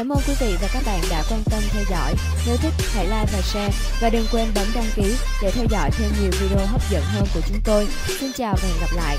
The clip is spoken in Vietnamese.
Cảm ơn quý vị và các bạn đã quan tâm theo dõi. Nếu thích, hãy like và share. Và đừng quên bấm đăng ký để theo dõi thêm nhiều video hấp dẫn hơn của chúng tôi. Xin chào và hẹn gặp lại.